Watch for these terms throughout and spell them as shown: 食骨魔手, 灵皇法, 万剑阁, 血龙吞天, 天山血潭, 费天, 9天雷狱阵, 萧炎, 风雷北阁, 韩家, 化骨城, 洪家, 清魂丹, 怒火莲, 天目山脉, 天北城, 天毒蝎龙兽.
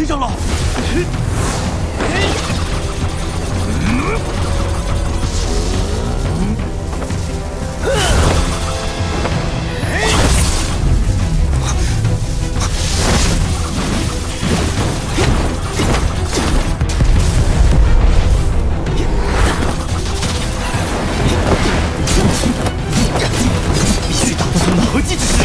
黑长老。必须打破他们合击之时。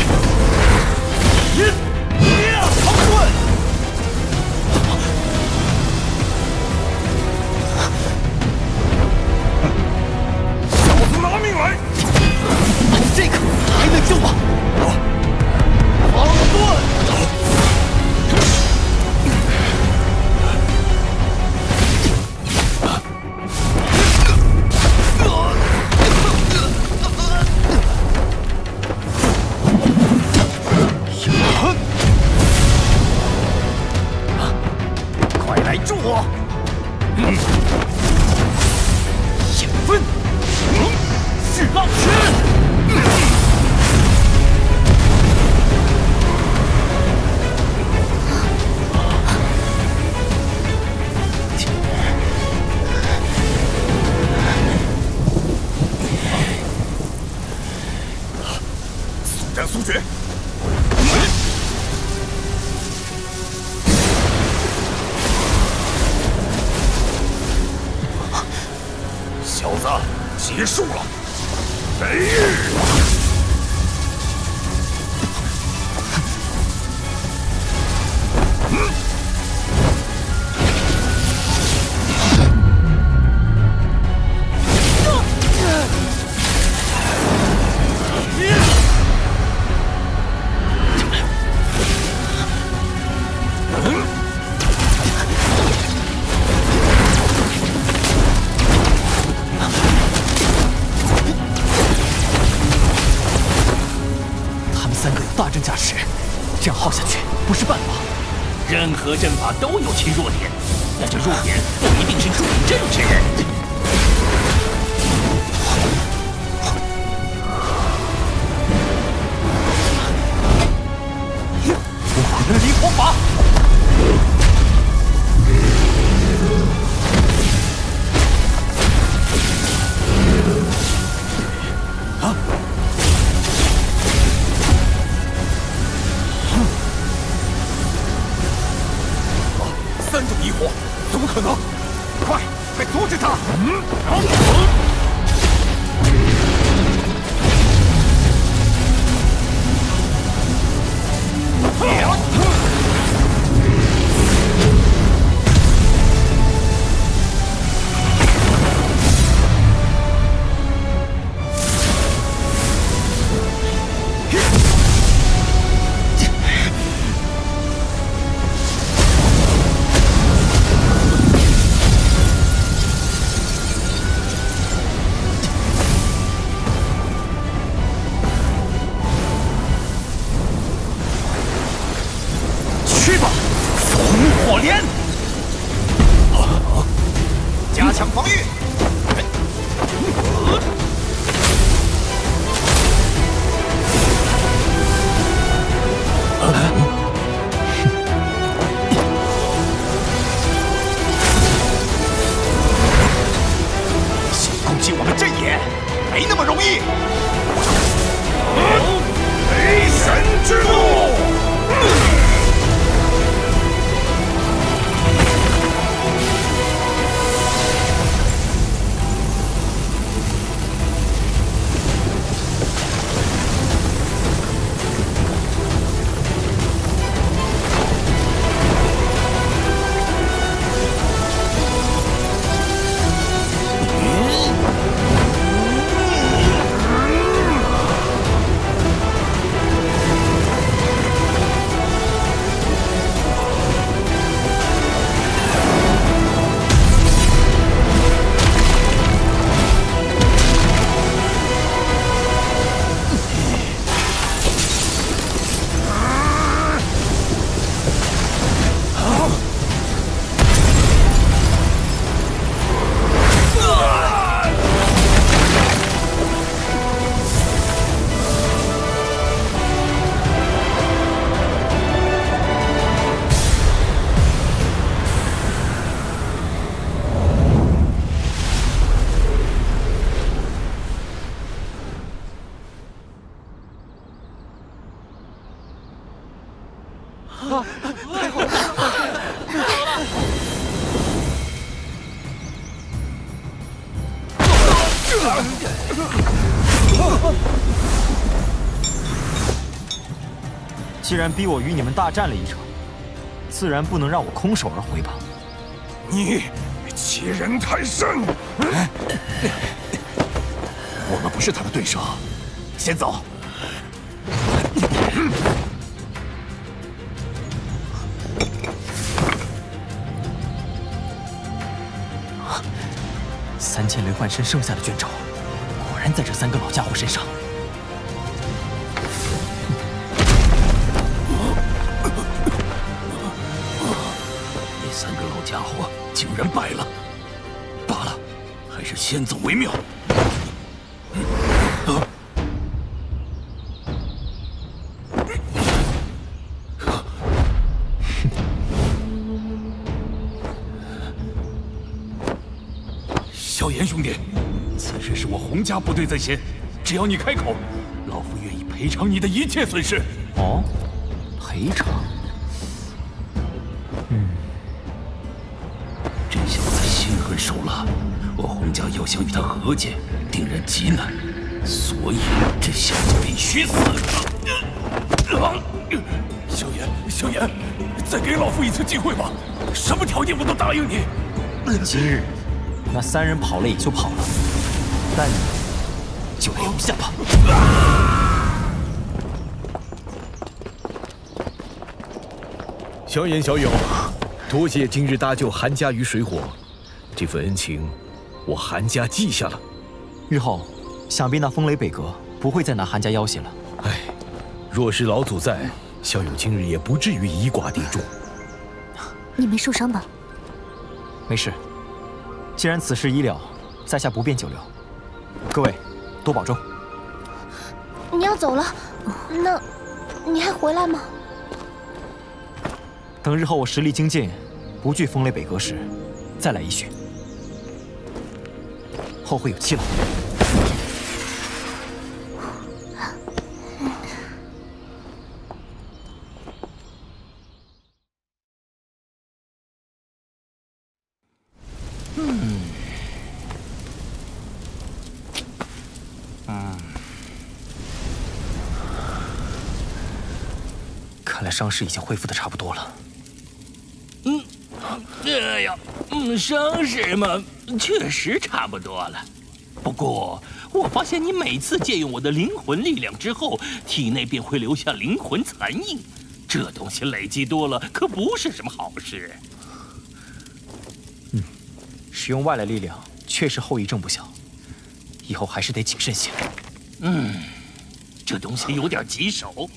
和阵法都有其弱点，但这弱点不一定是助力阵之人。我的灵皇法，啊！ 疑惑，怎么可能？快，快阻止他！既然逼我与你们大战了一场，自然不能让我空手而回吧？你欺人太甚！我们不是他的对手，先走。 3000雷幻身剩下的卷轴，果然在这三个老家伙身上。那三个老家伙竟然败了，罢了，还是先走为妙。 兄弟，此事是我洪家部队在先，只要你开口，老夫愿意赔偿你的一切损失。哦，赔偿？这小子心狠手辣，我洪家要想与他和解，定然极难，所以这小子必须死。萧炎，萧炎，再给老夫一次机会吧，什么条件我都答应你。今日。 那三人跑了也就跑了，但你就留下吧。萧炎，小友，多谢今日搭救韩家于水火，这份恩情我韩家记下了。日后，想必那风雷北阁不会再拿韩家要挟了。哎，若是老祖在，萧友今日也不至于以寡敌众。你没受伤吧？没事。 既然此事已了，在下不便久留，各位多保重。你要走了，那你还回来吗？等日后我实力精进，不惧风雷北阁时，再来一叙，后会有期了。伤势已经恢复的差不多了。哎呀，伤势嘛，确实差不多了。不过，我发现你每次借用我的灵魂力量之后，体内便会留下灵魂残印，这东西累积多了可不是什么好事。使用外来力量确实后遗症不小，以后还是得谨慎些。这东西有点棘手。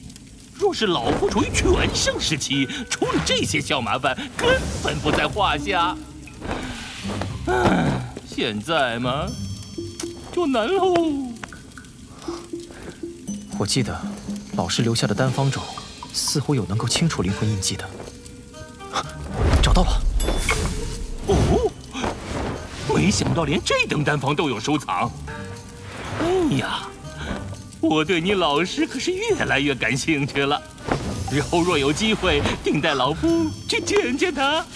若是老夫处于全盛时期，处理这些小麻烦根本不在话下。唉，现在嘛，就难喽。我记得老师留下的丹方中，似乎有能够清除灵魂印记的。找到了！哦，没想到连这等丹方都有收藏。哎呀！ 我对你老师可是越来越感兴趣了，日后若有机会，定带老夫去见见他。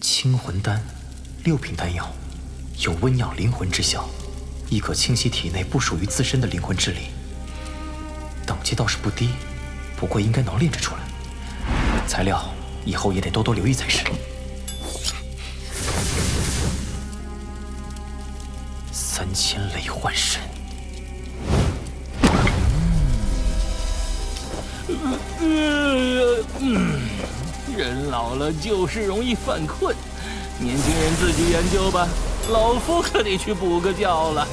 清魂丹，6品丹药，有温养灵魂之效，亦可清洗体内不属于自身的灵魂之力。等级倒是不低，不过应该能炼制出来。材料以后也得多多留意才是。 3000雷幻身，人老了就是容易犯困，年轻人自己研究吧，老夫可得去补个觉了。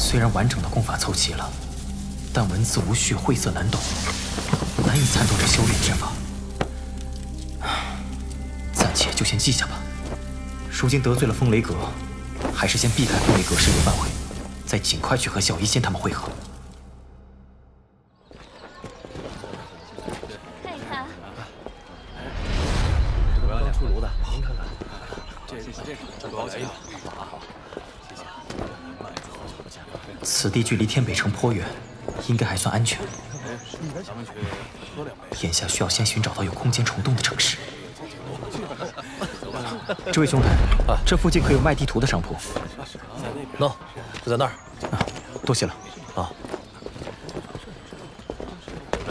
虽然完整的功法凑齐了，但文字无序，晦涩难懂。难以参透这修炼之法，暂且就先记下吧。如今得罪了风雷阁，还是先避开风雷阁势力范围，再尽快去和小医仙他们会合。 此地距离天北城颇远，应该还算安全。眼下需要先寻找到有空间虫洞的城市。这位兄台，这附近可有卖地图的商铺？喏，就在那儿。多谢了。啊。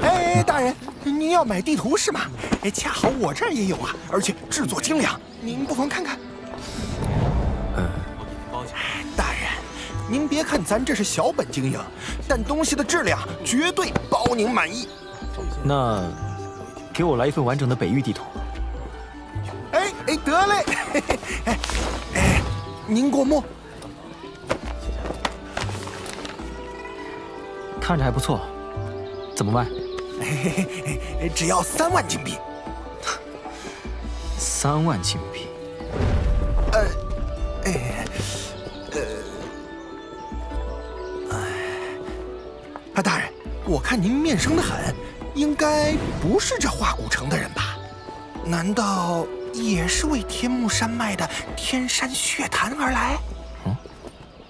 哎，大人，您要买地图是吗？哎，恰好我这儿也有啊，而且制作精良，您不妨看看。 大人，您别看咱这是小本经营，但东西的质量绝对包您满意。那给我来一份完整的北域地图。哎，得嘞。哎，您过目。看着还不错，怎么卖？只要3万金币。3万金币。大人，我看您面生得很，应该不是这化骨城的人吧？难道也是为天目山脉的天山血潭而来？嗯，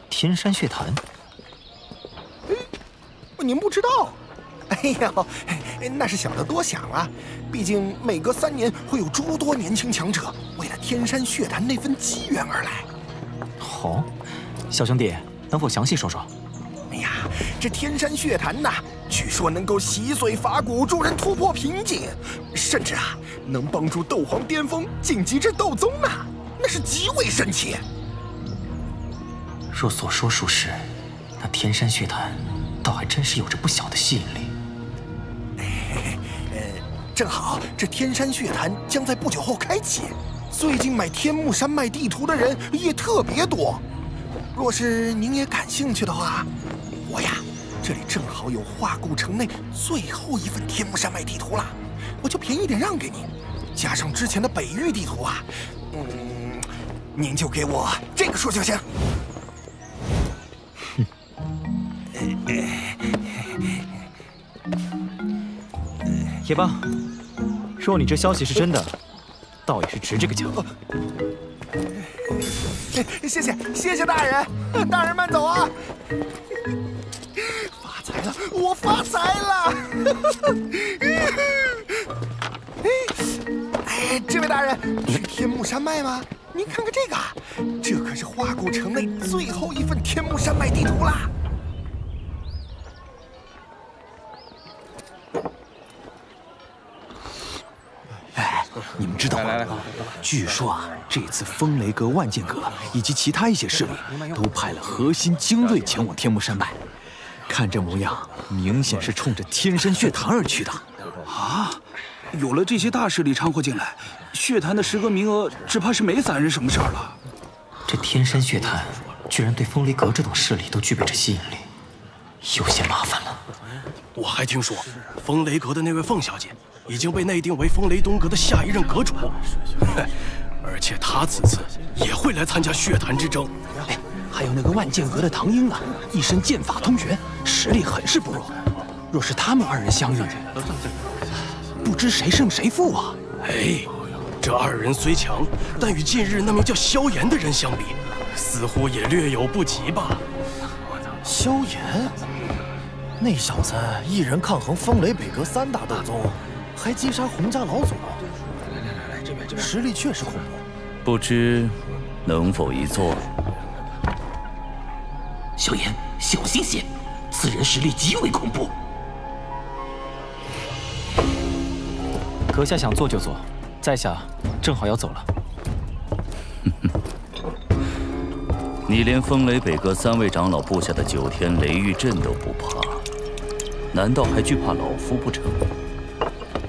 天山血潭？您不知道？哎呦，那是小的多想了。毕竟每隔3年会有诸多年轻强者为了天山血潭那份机缘而来。哦，小兄弟，能否详细说说？ 哎呀，这天山血潭呐，据说能够洗髓伐骨，助人突破瓶颈，甚至啊，能帮助斗皇巅峰晋级至斗宗呢，那是极为神奇。若所说属实，那天山血潭倒还真是有着不小的吸引力。正好这天山血潭将在不久后开启，最近买天目山脉地图的人也特别多。若是您也感兴趣的话。 我呀，这里正好有化骨城内最后一份天目山脉地图了，我就便宜点让给您，加上之前的北域地图啊，您就给我这个数就行。叶邦，若你这消息是真的，倒也是值这个价。谢谢大人，大人慢走啊。 发财了，我发财了！哎，这位大人，去天目山脉吗？您看看这个，这可是化骨城内最后一份天目山脉地图啦！哎，你们知道吗？据说啊，这次风雷阁、万剑阁以及其他一些势力都派了核心精锐前往天目山脉。 看这模样，明显是冲着天山血潭而去的。啊，有了这些大势力掺和进来，血潭的10个名额只怕是没散人什么事儿了。这天山血潭居然对风雷阁这种势力都具备着吸引力，有些麻烦了。我还听说，风雷阁的那位凤小姐已经被内定为风雷东阁的下一任阁主，而且她此次也会来参加血潭之争。 还有那个万剑阁的唐英啊，一身剑法通玄，实力很是不弱。若是他们2人相遇，不知谁胜谁负啊！哎，这2人虽强，但与近日那名叫萧炎的人相比，似乎也略有不及吧？萧炎，那小子一人抗衡风雷北阁3大斗宗，还击杀洪家老祖，来，实力确实恐怖。不知能否一做？ 萧炎，小心些！此人实力极为恐怖。阁下想坐就坐，在下正好要走了。你连风雷北阁3位长老布下的9天雷狱阵都不怕，难道还惧怕老夫不成？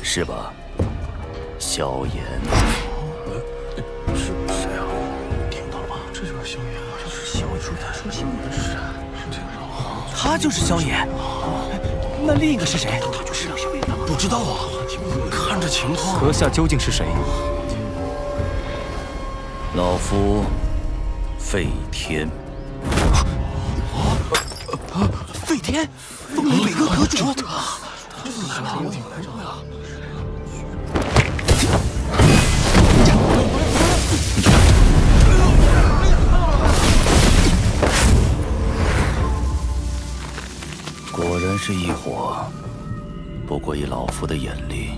是吧，萧炎？是谁啊？听到了吗？这就是萧炎，这是萧炎。他说萧炎是谁？ 他就是萧炎，那另一个是谁？他就是萧炎。不知道啊，看这情况。阁下究竟是谁？老夫费天。费天，风雷北阁阁主。来了，来着了。 果然是一伙，不过以老夫的眼力，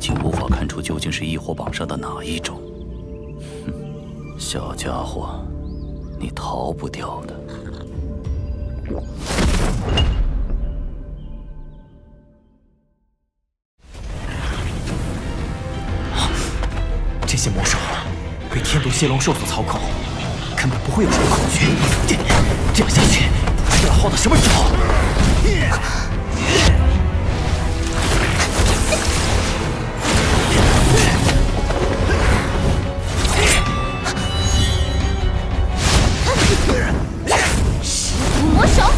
竟无法看出究竟是一伙榜上的哪一种。哼，小家伙，你逃不掉的。这些魔兽被天毒蝎龙兽所操控，根本不会有什么恐惧。这样下去，不知道要耗到什么时候。 食骨魔手，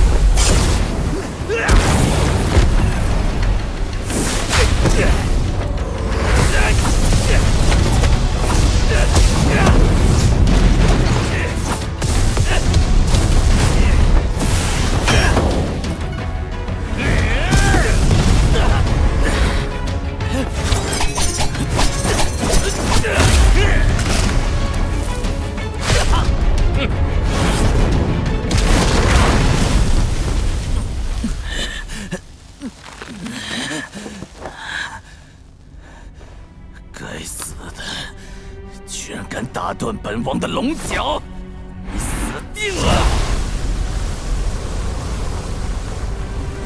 断本王的龙角，你死定了！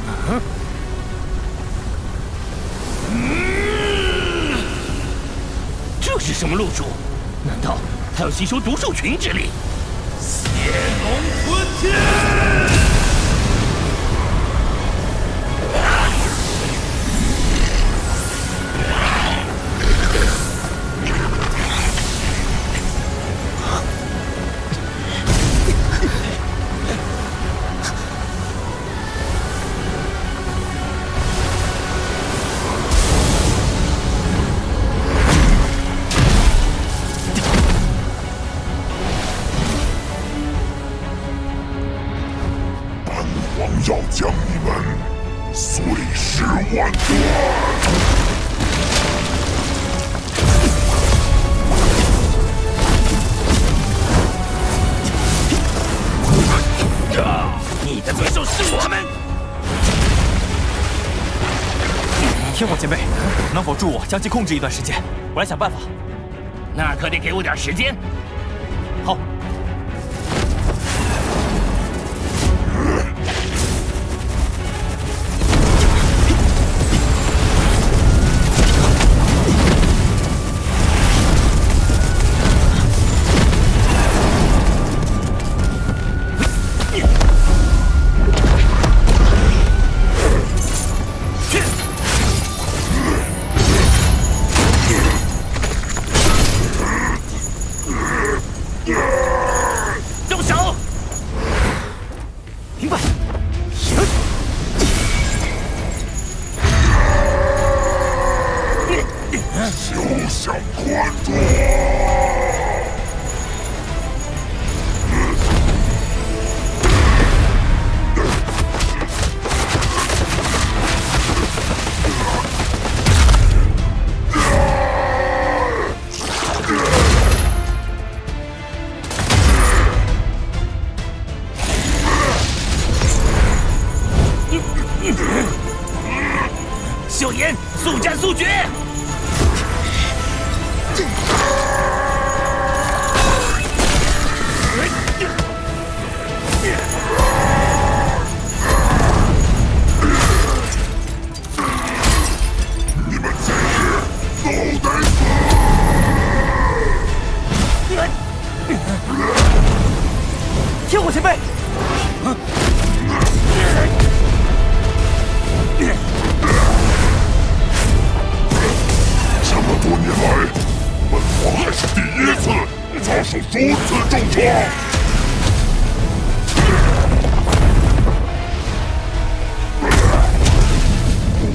啊、这是什么路数？难道他要吸收毒兽群之力？血龙吞天！ 天火前辈，能否助我将其控制一段时间？我来想办法。那可得给我点时间。好。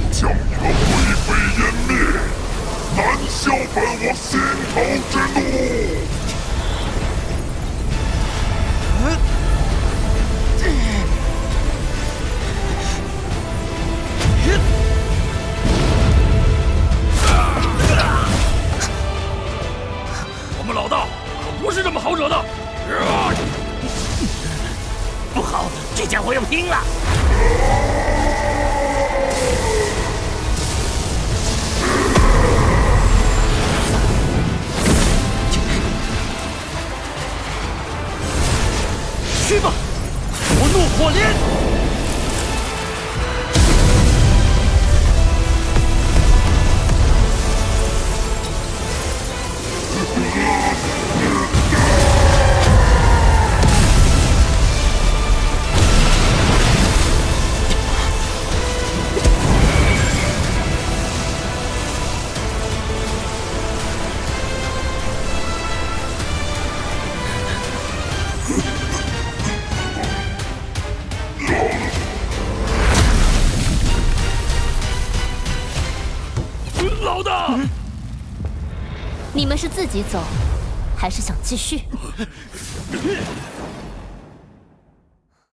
将你们毁回就拼了！去吧，我怒火莲！ 你们是自己走，还是想继续？